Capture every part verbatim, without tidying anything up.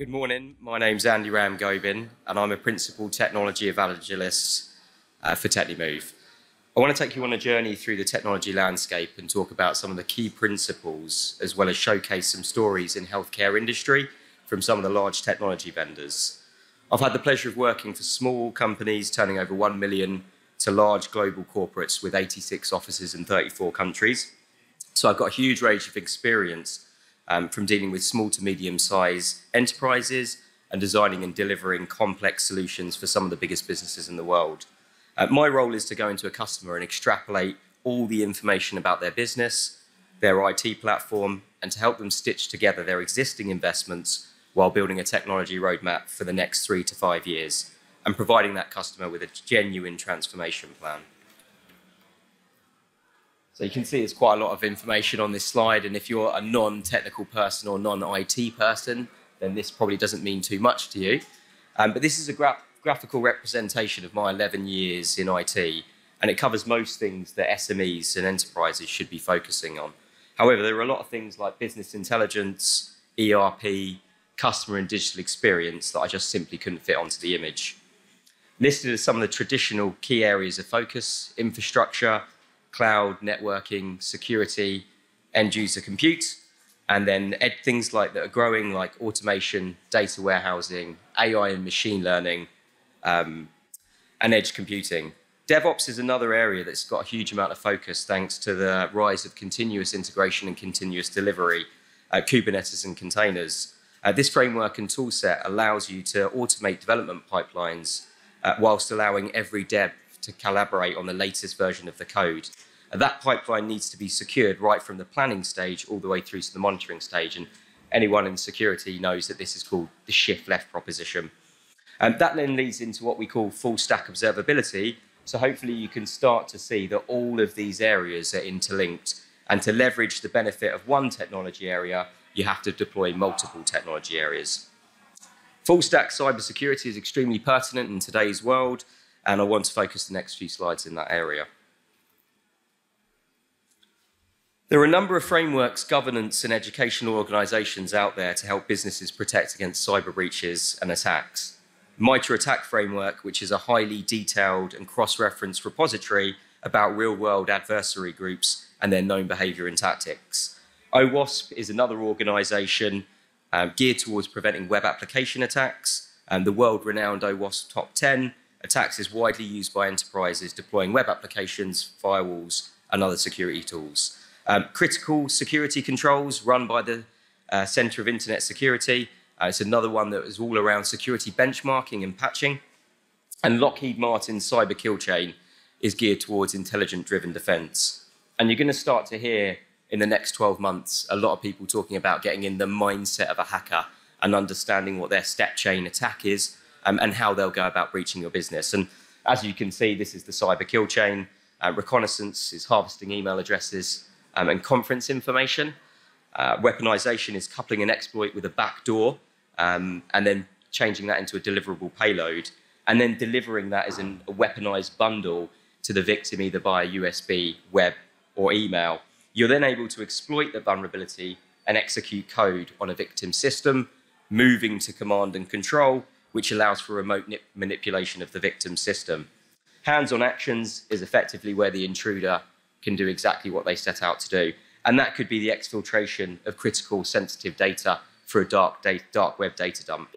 Good morning. My name's Andy Ramgobin, and I'm a Principal Technology Evangelist uh, for Technimove. I want to take you on a journey through the technology landscape and talk about some of the key principles, as well as showcase some stories in healthcare industry from some of the large technology vendors. I've had the pleasure of working for small companies turning over one million to large global corporates with eighty-six offices in thirty-four countries. So I've got a huge range of experience Um, from dealing with small to medium-sized enterprises and designing and delivering complex solutions for some of the biggest businesses in the world. Uh, my role is to go into a customer and extrapolate all the information about their business, their I T platform, and to help them stitch together their existing investments while building a technology roadmap for the next three to five years and providing that customer with a genuine transformation plan. So you can see there's quite a lot of information on this slide, and if you're a non-technical person or non-I T person, then this probably doesn't mean too much to you. Um, but this is a gra graphical representation of my eleven years in I T, and it covers most things that S M Es and enterprises should be focusing on. However, there are a lot of things like business intelligence, E R P, customer and digital experience that I just simply couldn't fit onto the image. Listed as some of the traditional key areas of focus: infrastructure, cloud, networking, security, end-user compute, and then ed things like that are growing, like automation, data warehousing, A I and machine learning, um, and edge computing. DevOps is another area that's got a huge amount of focus thanks to the rise of continuous integration and continuous delivery, uh, Kubernetes and containers. Uh, this framework and toolset allows you to automate development pipelines uh, whilst allowing every dev to collaborate on the latest version of the code. And that pipeline needs to be secured right from the planning stage all the way through to the monitoring stage, and anyone in security knows that this is called the shift left proposition. And that then leads into what we call full stack observability, so hopefully you can start to see that all of these areas are interlinked, and to leverage the benefit of one technology area, you have to deploy multiple technology areas. Full stack cybersecurity is extremely pertinent in today's world, and I want to focus the next few slides in that area. There are a number of frameworks, governance, and educational organisations out there to help businesses protect against cyber breaches and attacks. MITRE ATT&CK framework, which is a highly detailed and cross-referenced repository about real-world adversary groups and their known behaviour and tactics. OWASP is another organisation um, geared towards preventing web application attacks, and the world-renowned OWASP top ten. Attacks is widely used by enterprises deploying web applications, firewalls, and other security tools. Um, critical security controls run by the uh, Centre of Internet Security. Uh, it's another one that is all around security benchmarking and patching. And Lockheed Martin's Cyber Kill Chain is geared towards intelligent-driven defence. And you're going to start to hear in the next twelve months a lot of people talking about getting in the mindset of a hacker and understanding what their step chain attack is, Um, and how they'll go about breaching your business. And as you can see, this is the cyber kill chain. Uh, reconnaissance is harvesting email addresses um, and conference information. Uh, weaponization is coupling an exploit with a backdoor um, and then changing that into a deliverable payload, and then delivering that as an, a weaponized bundle to the victim either via U S B, web, or email. You're then able to exploit the vulnerability and execute code on a victim system, moving to command and control, which allows for remote manipulation of the victim's system. Hands-on actions is effectively where the intruder can do exactly what they set out to do, and that could be the exfiltration of critical sensitive data for a dark, data, dark web data dump.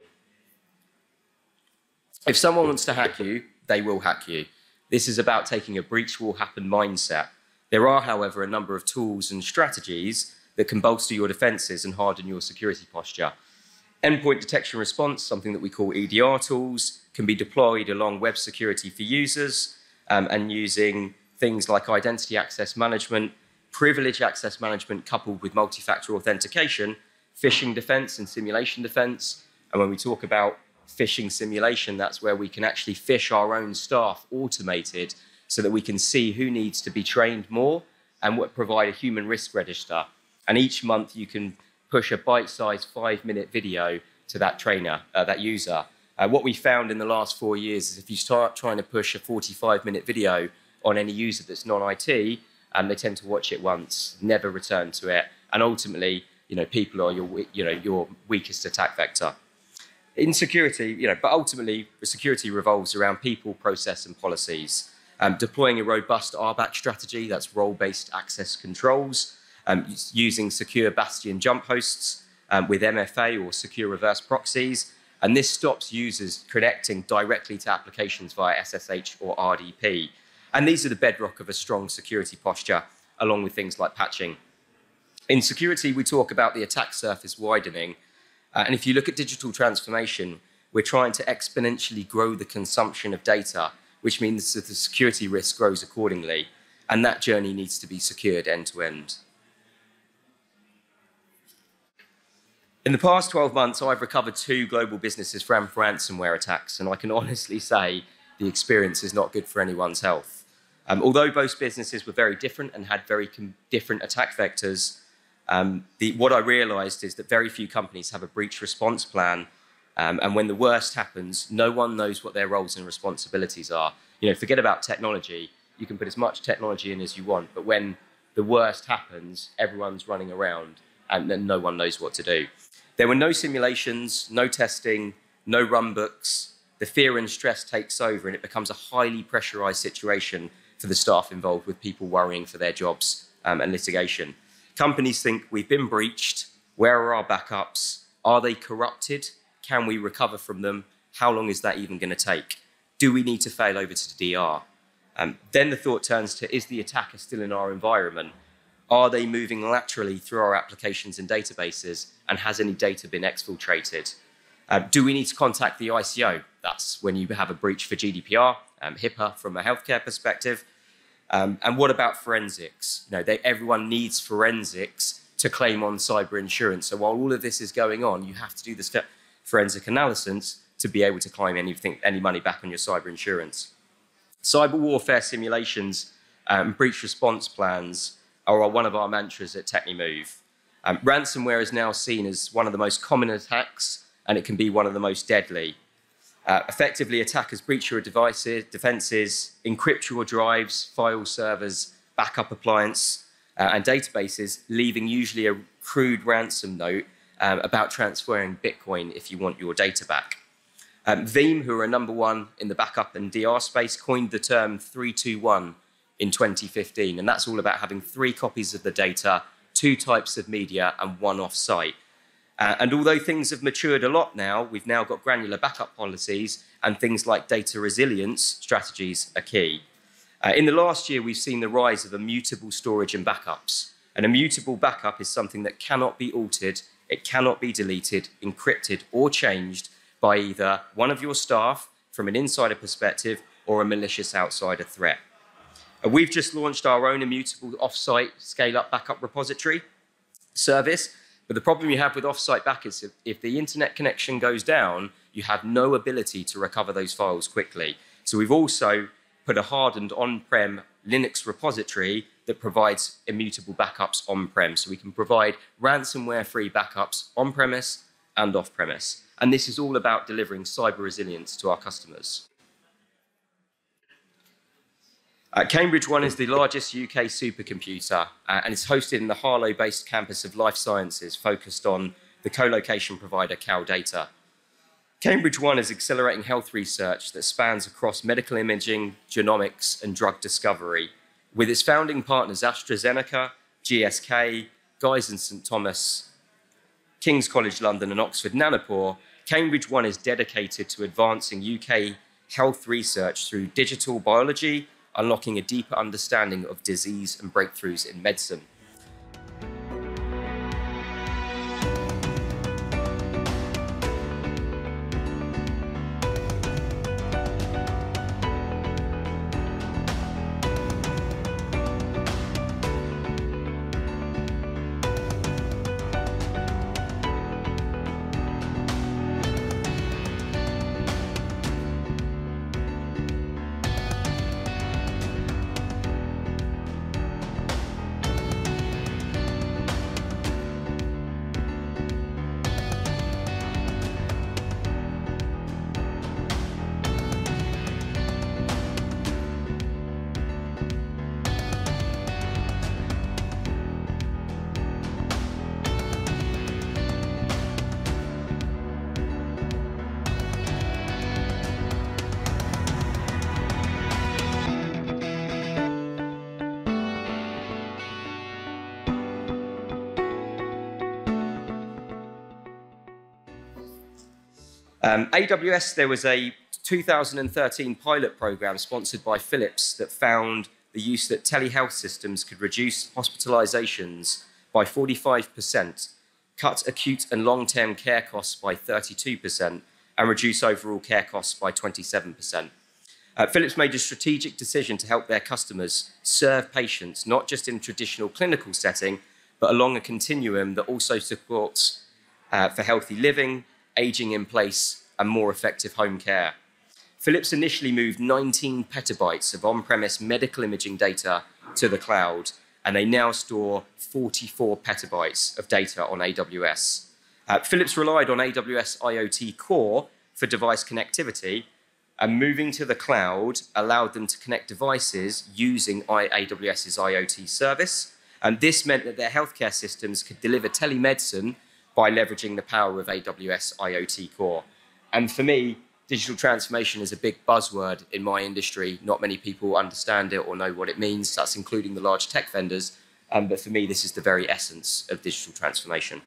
If someone wants to hack you, they will hack you. This is about taking a breach will happen mindset. There are, however, a number of tools and strategies that can bolster your defences and harden your security posture. Endpoint detection response, something that we call E D R tools, can be deployed along web security for users um, and using things like identity access management, privilege access management coupled with multi-factor authentication, phishing defense and simulation defense. And when we talk about phishing simulation, that's where we can actually phish our own staff automated so that we can see who needs to be trained more and what provide a human risk register. And each month you can push a bite-sized five-minute video to that trainer, uh, that user. Uh, what we found in the last four years is if you start trying to push a forty-five minute video on any user that's non-I T, um, they tend to watch it once, never return to it, and ultimately, you know, people are your, you know, your weakest attack vector. in security, you know, but ultimately security revolves around people, process, and policies. Um, deploying a robust R BAC strategy, that's role-based access controls, um, using secure bastion jump hosts um, with M F A or secure reverse proxies. And this stops users connecting directly to applications via S S H or R D P. And these are the bedrock of a strong security posture, along with things like patching. In security, we talk about the attack surface widening. Uh, and if you look at digital transformation, we're trying to exponentially grow the consumption of data, which means that the security risk grows accordingly. And that journey needs to be secured end to end. In the past twelve months, I've recovered two global businesses from ransomware attacks, and I can honestly say the experience is not good for anyone's health. Um, although both businesses were very different and had very different attack vectors, um, the, what I realized is that very few companies have a breach response plan, um, and when the worst happens, no one knows what their roles and responsibilities are. You know, forget about technology. You can put as much technology in as you want, but when the worst happens, everyone's running around, and then no one knows what to do. There were no simulations, no testing, no runbooks. The fear and stress takes over, and it becomes a highly pressurized situation for the staff involved, with people worrying for their jobs um, and litigation. Companies think, we've been breached, where are our backups? Are they corrupted? Can we recover from them? How long is that even going to take? Do we need to fail over to the D R? Um, then the thought turns to, is the attacker still in our environment? Are they moving laterally through our applications and databases, and has any data been exfiltrated? Uh, do we need to contact the I C O? That's when you have a breach for G D P R, um, HIPAA from a healthcare perspective. Um, and what about forensics? You know, they, everyone needs forensics to claim on cyber insurance. So while all of this is going on, you have to do the forensic analysis to be able to claim anything, any money back on your cyber insurance. Cyber warfare simulations and um, breach response plans are one of our mantras at Technimove. Um, ransomware is now seen as one of the most common attacks, and it can be one of the most deadly. Uh, effectively, attackers breach your devices, defenses, encrypt your drives, file servers, backup appliance, uh, and databases, leaving usually a crude ransom note um, about transferring Bitcoin if you want your data back. Um, Veeam, who are number one in the backup and D R space, coined the term three two one in twenty fifteen, and that's all about having three copies of the data, two types of media, and one off-site. Uh, and although things have matured a lot now, we've now got granular backup policies, and things like data resilience strategies are key. Uh, in the last year, we've seen the rise of immutable storage and backups. An immutable backup is something that cannot be altered, it cannot be deleted, encrypted, or changed by either one of your staff from an insider perspective or a malicious outsider threat. We've just launched our own immutable off-site scale-up backup repository service. But the problem you have with off-site backup is if, if the internet connection goes down, you have no ability to recover those files quickly. So we've also put a hardened on-prem Linux repository that provides immutable backups on-prem. So we can provide ransomware-free backups on-premise and off-premise. And this is all about delivering cyber resilience to our customers. Uh, Cambridge One is the largest U K supercomputer, uh, and it's hosted in the Harlow-based campus of Life Sciences, focused on the co-location provider CalData. Cambridge One is accelerating health research that spans across medical imaging, genomics, and drug discovery, with its founding partners AstraZeneca, G S K, Guy's and St Thomas, King's College London, and Oxford Nanopore. Cambridge One is dedicated to advancing U K health research through digital biology, unlocking a deeper understanding of disease and breakthroughs in medicine. Um, A W S, there was a two thousand thirteen pilot program sponsored by Philips that found the use that telehealth systems could reduce hospitalizations by forty-five percent, cut acute and long-term care costs by thirty-two percent, and reduce overall care costs by twenty-seven percent. Uh, Philips made a strategic decision to help their customers serve patients, not just in a traditional clinical setting, but along a continuum that also supports uh, for healthy living, aging in place, and more effective home care. Philips initially moved nineteen petabytes of on-premise medical imaging data to the cloud, and they now store forty-four petabytes of data on A W S. Uh, Philips relied on A W S IoT Core for device connectivity, and moving to the cloud allowed them to connect devices using AWS's IoT service. And this meant that their healthcare systems could deliver telemedicine by leveraging the power of A W S IoT Core. And for me, digital transformation is a big buzzword in my industry. Not many people understand it or know what it means. That's including the large tech vendors. Um, but for me, this is the very essence of digital transformation.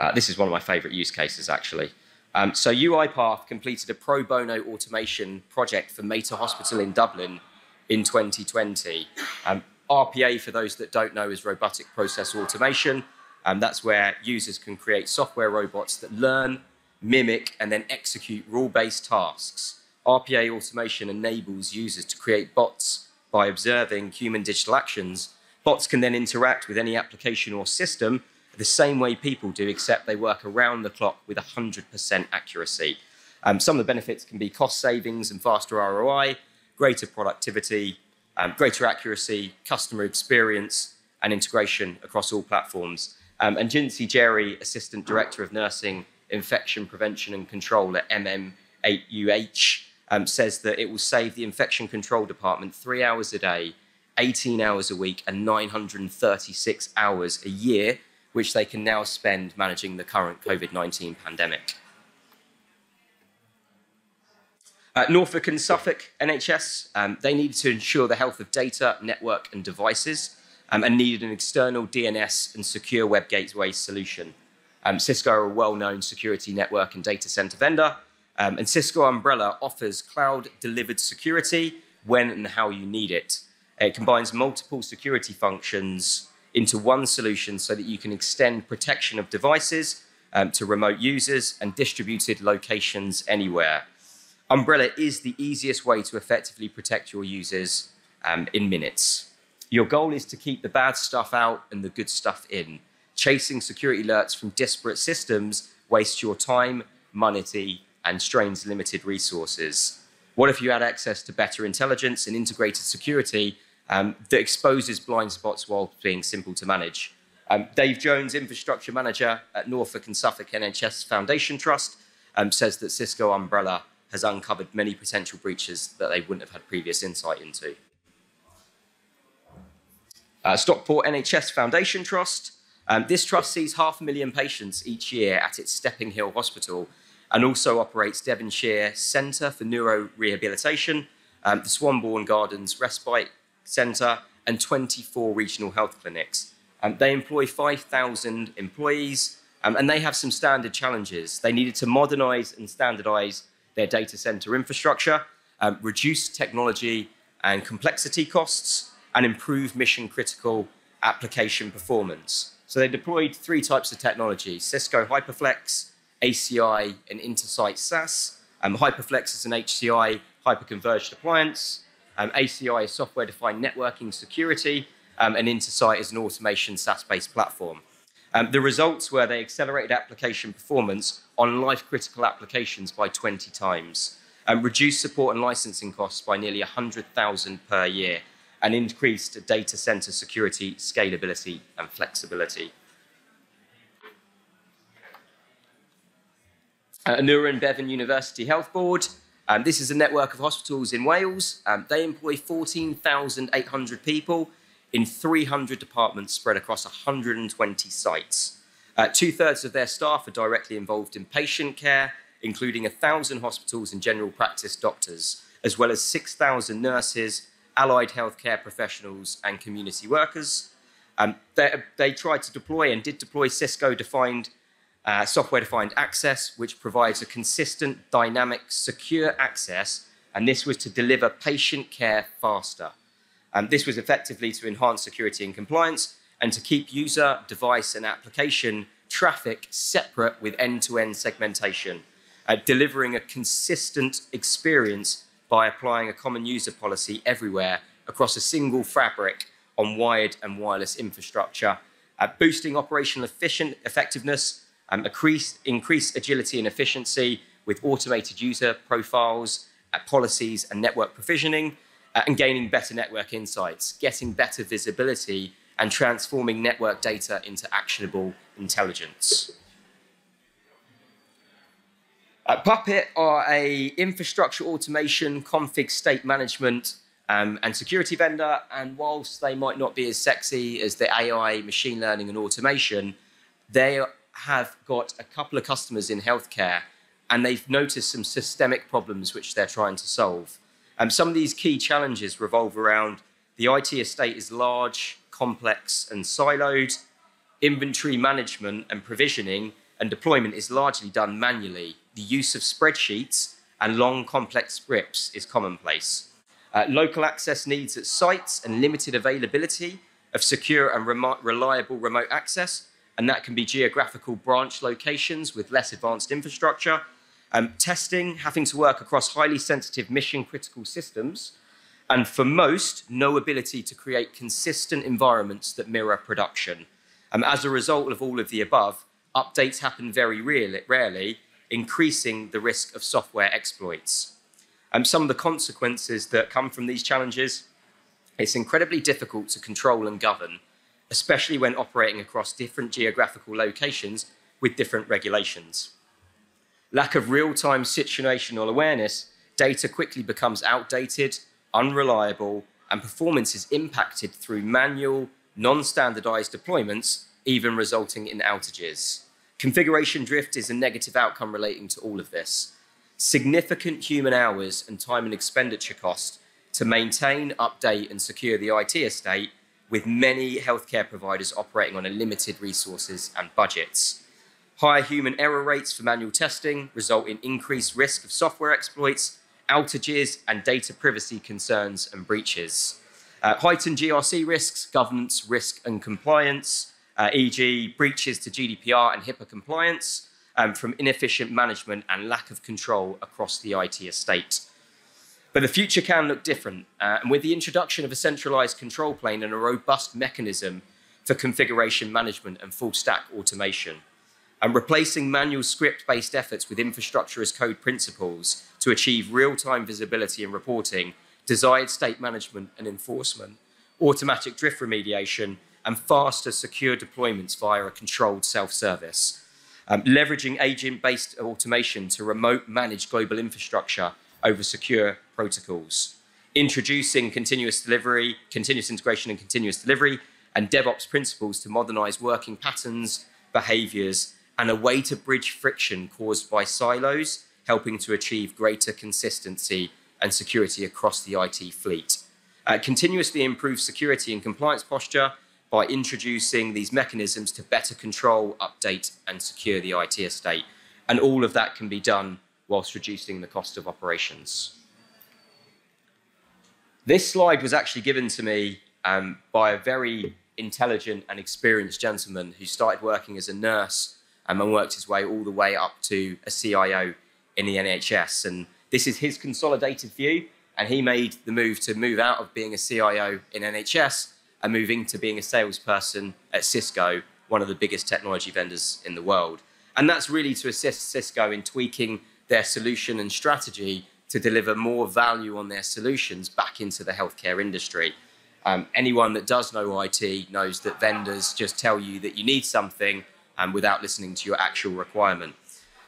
Uh, this is one of my favorite use cases, actually. Um, so UiPath completed a pro bono automation project for Mater Hospital in Dublin in twenty twenty. Um, R P A, for those that don't know, is robotic process automation. Um, that's where users can create software robots that learn, mimic, and then execute rule-based tasks. R P A automation enables users to create bots by observing human digital actions. Bots can then interact with any application or system the same way people do, except they work around the clock with one hundred percent accuracy. Um, some of the benefits can be cost savings and faster R O I, greater productivity, um, greater accuracy, customer experience, and integration across all platforms. Um, and Jincy Jerry, Assistant Director of Nursing, Infection Prevention and Control at M M eight U H, um, says that it will save the infection control department three hours a day, eighteen hours a week, and nine hundred thirty-six hours a year, which they can now spend managing the current COVID nineteen pandemic. Uh, Norfolk and Suffolk N H S, um, they needed to ensure the health of data, network, and devices, um, and needed an external D N S and secure web gateway solution. Um, Cisco are a well-known security network and data center vendor, um, and Cisco Umbrella offers cloud-delivered security when and how you need it. It combines multiple security functions into one solution so that you can extend protection of devices um, to remote users and distributed locations anywhere. Umbrella is the easiest way to effectively protect your users um, in minutes. Your goal is to keep the bad stuff out and the good stuff in. Chasing security alerts from disparate systems wastes your time, money, and strains limited resources. What if you had access to better intelligence and integrated security Um, that exposes blind spots while being simple to manage? Um, Dave Jones, Infrastructure Manager at Norfolk and Suffolk N H S Foundation Trust, um, says that Cisco Umbrella has uncovered many potential breaches that they wouldn't have had previous insight into. Uh, Stockport N H S Foundation Trust. Um, this trust sees half a million patients each year at its Stepping Hill Hospital and also operates Devonshire Centre for Neuro Rehabilitation, um, the Swanbourne Gardens Respite Centre, and twenty-four regional health clinics. Um, they employ five thousand employees, um, and they have some standard challenges. They needed to modernise and standardise their data centre infrastructure, um, reduce technology and complexity costs, and improve mission-critical application performance. So they deployed three types of technology: Cisco HyperFlex, A C I, and InterSight SaaS. Um, HyperFlex is an H C I hyperconverged appliance. Um, A C I is software-defined networking security, um, and InterSight is an automation SaaS-based platform. Um, the results were they accelerated application performance on life-critical applications by twenty times, um, reduced support and licensing costs by nearly one hundred thousand per year, and increased data center security, scalability, and flexibility. Uh, Anura and Bevan University Health Board. Um, this is a network of hospitals in Wales. Um, they employ fourteen thousand eight hundred people in three hundred departments spread across one hundred twenty sites. Uh, two-thirds of their staff are directly involved in patient care, including one thousand hospitals and general practice doctors, as well as six thousand nurses, allied healthcare professionals, and community workers. Um, they, they tried to deploy and did deploy Cisco-defined uh, software-defined access, which provides a consistent, dynamic, secure access, and this was to deliver patient care faster. Um, this was effectively to enhance security and compliance and to keep user, device, and application traffic separate with end-to-end segmentation, uh, delivering a consistent experience by applying a common user policy everywhere across a single fabric on wired and wireless infrastructure, uh, boosting operational efficient effectiveness, um, increase, increase agility and efficiency with automated user profiles, uh, policies, and network provisioning, uh, and gaining better network insights, getting better visibility, and transforming network data into actionable intelligence. Uh, Puppet are a infrastructure automation, config state management, um, and security vendor. And whilst they might not be as sexy as the A I, machine learning, and automation, they have got a couple of customers in healthcare, and they've noticed some systemic problems which they're trying to solve. Um, some of these key challenges revolve around the I T estate is large, complex, and siloed. Inventory management and provisioning and deployment is largely done manually. The use of spreadsheets and long, complex scripts is commonplace. Uh, local access needs at sites and limited availability of secure and remote, reliable remote access, and that can be geographical branch locations with less advanced infrastructure. Um, testing, having to work across highly sensitive mission-critical systems, and for most, no ability to create consistent environments that mirror production. Um, as a result of all of the above, updates happen very real, rarely, increasing the risk of software exploits. Um, some of the consequences that come from these challenges, it's incredibly difficult to control and govern, especially when operating across different geographical locations with different regulations. Lack of real-time situational awareness, data quickly becomes outdated, unreliable, and performance is impacted through manual, non-standardized deployments, even resulting in outages. Configuration drift is a negative outcome relating to all of this. Significant human hours and time and expenditure cost to maintain, update, and secure the I T estate, with many healthcare providers operating on a limited resources and budgets. Higher human error rates for manual testing result in increased risk of software exploits, outages, and data privacy concerns and breaches. Uh, heightened G R C risks, governance, risk, and compliance, uh, for example breaches to G D P R and HIPAA compliance, um, from inefficient management and lack of control across the I T estate. But the future can look different, uh, and with the introduction of a centralized control plane and a robust mechanism for configuration management and full-stack automation, and replacing manual script-based efforts with infrastructure as code principles to achieve real-time visibility and reporting, desired state management and enforcement, automatic drift remediation, and faster, secure deployments via a controlled self-service. Um, leveraging agent-based automation to remote manage global infrastructure over secure protocols. Introducing continuous delivery, continuous integration and continuous delivery, and DevOps principles to modernize working patterns, behaviors, and a way to bridge friction caused by silos, helping to achieve greater consistency and security across the I T fleet. Uh, continuously improve security and compliance posture by introducing these mechanisms to better control, update, and secure the I T estate. And all of that can be done whilst reducing the cost of operations. This slide was actually given to me um, by a very intelligent and experienced gentleman who started working as a nurse and worked his way all the way up to a C I O in the N H S. And this is his consolidated view, and he made the move to move out of being a C I O in N H S and moving to being a salesperson at Cisco, one of the biggest technology vendors in the world. And that's really to assist Cisco in tweaking their solution and strategy to deliver more value on their solutions back into the healthcare industry. Um, anyone that does know I T knows that vendors just tell you that you need something and without listening to your actual requirement.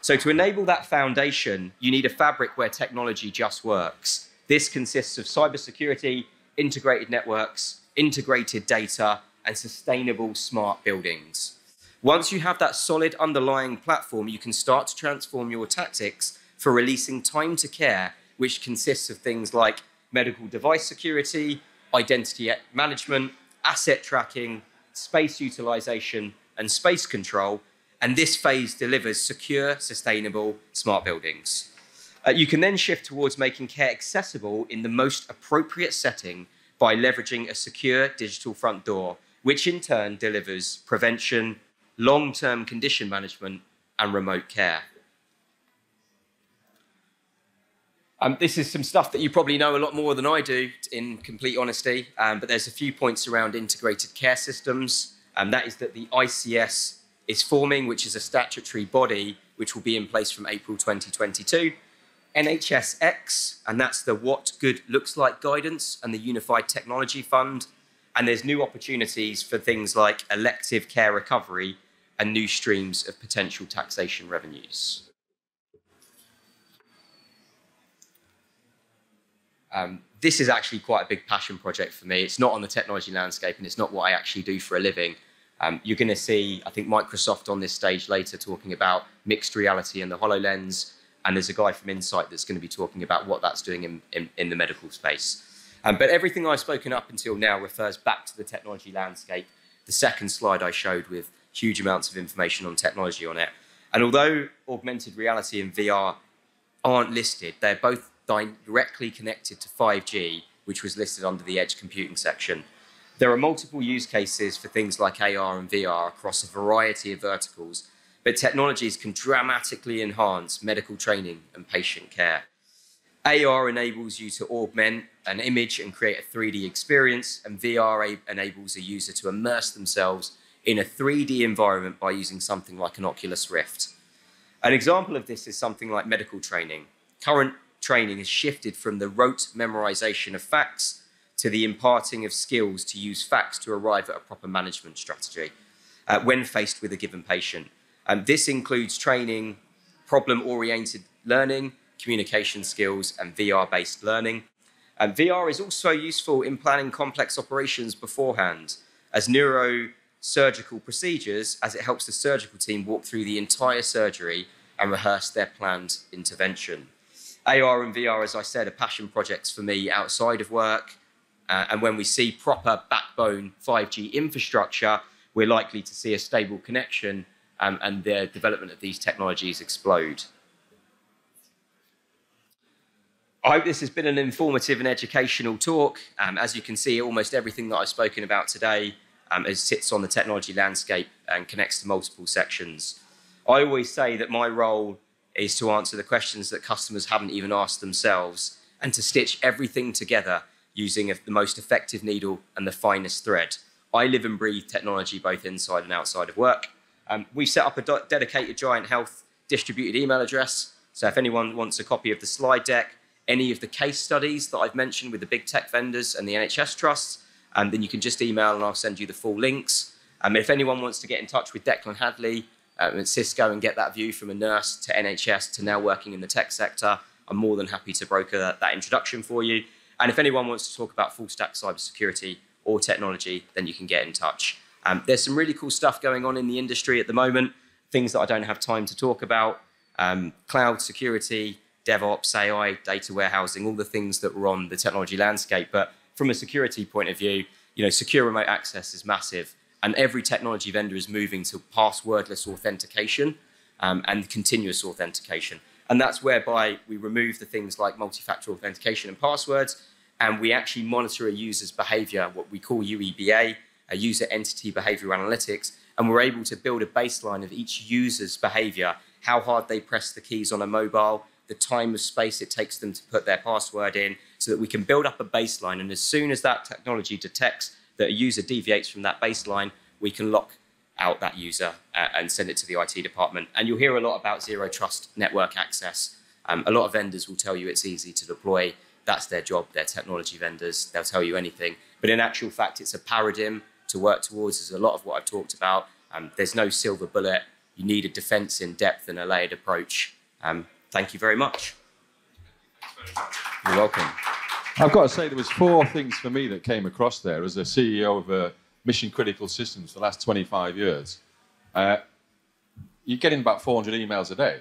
So to enable that foundation, you need a fabric where technology just works. This consists of cybersecurity, integrated networks, integrated data, and sustainable smart buildings. Once you have that solid underlying platform, you can start to transform your tactics for releasing time to care, which consists of things like medical device security, identity management, asset tracking, space utilization, and space control, And this phase delivers secure, sustainable, smart buildings. Uh, you can then shift towards making care accessible in the most appropriate setting by leveraging a secure digital front door, which in turn delivers prevention, long-term condition management, and remote care. Um, this is some stuff that you probably know a lot more than I do, in complete honesty, um, but there's a few points around integrated care systems, and that is that the I C S is forming, which is a statutory body, which will be in place from April twenty twenty-two. N H S X, and that's the What Good Looks Like guidance and the Unified Technology Fund. And there's new opportunities for things like elective care recovery and new streams of potential taxation revenues. Um, this is actually quite a big passion project for me. It's not on the technology landscape, and it's not what I actually do for a living. Um, you're going to see, I think, Microsoft on this stage later talking about mixed reality and the HoloLens. And there's a guy from Insight that's going to be talking about what that's doing in, in, in the medical space. Um, but everything I've spoken up until now refers back to the technology landscape, the second slide I showed with huge amounts of information on technology on it. And although augmented reality and V R aren't listed, they're both directly connected to five G, which was listed under the edge computing section. There are multiple use cases for things like A R and V R across a variety of verticals, but technologies can dramatically enhance medical training and patient care. A R enables you to augment an image and create a three D experience, and V R enables a user to immerse themselves in a three D environment by using something like an Oculus Rift. An example of this is something like medical training. Current training has shifted from the rote memorization of facts to the imparting of skills to use facts to arrive at a proper management strategy uh, when faced with a given patient. Um, this includes training, problem-oriented learning, communication skills, and V R-based learning. And V R is also useful in planning complex operations beforehand as neurosurgical procedures, as it helps the surgical team walk through the entire surgery and rehearse their planned intervention. A R and V R, as I said, are passion projects for me outside of work. Uh, and when we see proper backbone five G infrastructure, we're likely to see a stable connection um, and the development of these technologies explode. I hope this has been an informative and educational talk. Um, as you can see, almost everything that I've spoken about today um, is, sits on the technology landscape and connects to multiple sections. I always say that my role is to answer the questions that customers haven't even asked themselves and to stitch everything together using a, the most effective needle and the finest thread. I live and breathe technology both inside and outside of work. Um, we've set up a dedicated Giant Health distributed email address, so if anyone wants a copy of the slide deck, any of the case studies that I've mentioned with the big tech vendors and the N H S trusts, and um, then you can just email and I'll send you the full links. Um, if anyone wants to get in touch with Declan Hadley um, at Cisco and get that view from a nurse to N H S to now working in the tech sector, I'm more than happy to broker that, that introduction for you. And if anyone wants to talk about full stack cybersecurity or technology, then you can get in touch. Um, there's some really cool stuff going on in the industry at the moment, things that I don't have time to talk about, um, cloud security, DevOps, A I, data warehousing, all the things that were on the technology landscape. But from a security point of view, you know, secure remote access is massive. And every technology vendor is moving to passwordless authentication um, and continuous authentication. And that's whereby we remove the things like multi-factor authentication and passwords, and we actually monitor a user's behavior, what we call U E B A, a user entity behavior analytics, and we're able to build a baseline of each user's behavior, how hard they press the keys on a mobile, the time of space it takes them to put their password in, so that we can build up a baseline. And as soon as that technology detects that a user deviates from that baseline, we can lock out that user uh, and send it to the I T department. And you'll hear a lot about zero trust network access. Um, a lot of vendors will tell you it's easy to deploy. That's their job. They're technology vendors. They'll tell you anything. But in actual fact, it's a paradigm to work towards. Is a lot of what I've talked about. Um, there's no silver bullet. You need a defense in depth and a layered approach. Um, Thank you very much. You're welcome. I've got to say there was four things for me that came across there as a C E O of uh, Mission Critical Systems for the last twenty-five years. Uh, you're getting about four hundred emails a day,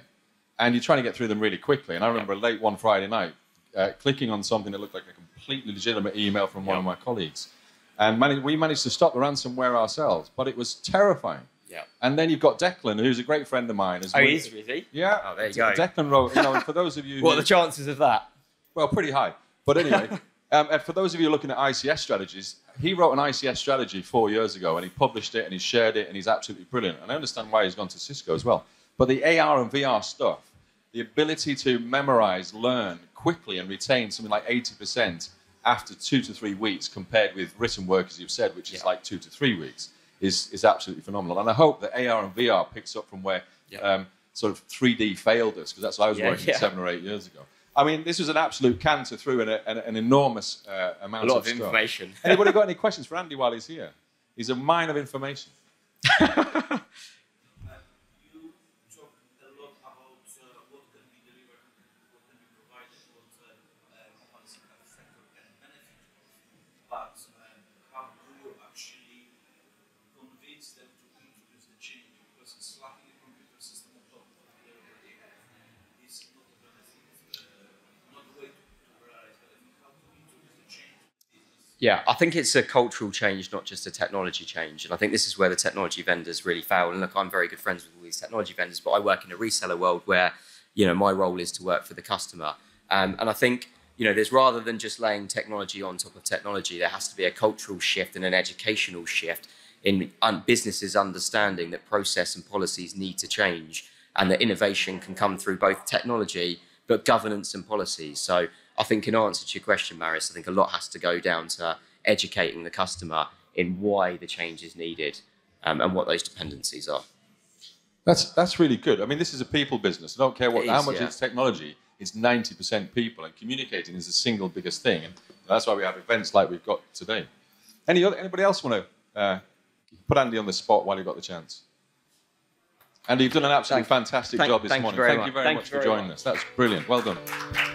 and you're trying to get through them really quickly. And I remember yep. late one Friday night uh, clicking on something that looked like a completely legitimate email from yep. one of my colleagues. And managed, we managed to stop the ransomware ourselves, but it was terrifying. Yeah. And then you've got Declan, who's a great friend of mine. As oh, well. He is, really? Yeah. Oh, there you go. Declan wrote, you know, for those of you... What are the chances of that? Well, pretty high. But anyway, um, and for those of you looking at I C S strategies, he wrote an I C S strategy four years ago, and he published it, and he shared it, and he's absolutely brilliant. And I understand why he's gone to Cisco as well. But the A R and V R stuff, the ability to memorize, learn quickly, and retain something like eighty percent after two to three weeks compared with written work, as you've said, which is yeah. like two to three weeks, is, is absolutely phenomenal. And I hope that A R and V R picks up from where yeah. um, sort of three D failed us, because that's what I was yeah, working yeah. seven or eight years ago. I mean, this was an absolute canter through an, an, an enormous uh, amount of A lot of, of information. Anybody got any questions for Andy while he's here? He's a mine of information. Yeah, I think it's a cultural change, not just a technology change. And I think this is where the technology vendors really fail. And look, I'm very good friends with all these technology vendors, but I work in a reseller world where, you know, my role is to work for the customer. Um, and I think, you know, there's rather than just laying technology on top of technology, there has to be a cultural shift and an educational shift in un- businesses understanding that process and policies need to change and that innovation can come through both technology, but governance and policies. So I think in answer to your question, Maris, I think a lot has to go down to educating the customer in why the change is needed um, and what those dependencies are. That's, that's really good. I mean, this is a people business. I don't care what, is, how much yeah. it's technology. It's ninety percent people, and communicating is the single biggest thing. And that's why we have events like we've got today. Any other, anybody else want to uh, put Andy on the spot while you've got the chance? Andy, you've done an absolutely thank, fantastic thank, job this thank morning. You thank much. you very thank much you very for joining much. us. That's brilliant. Well done.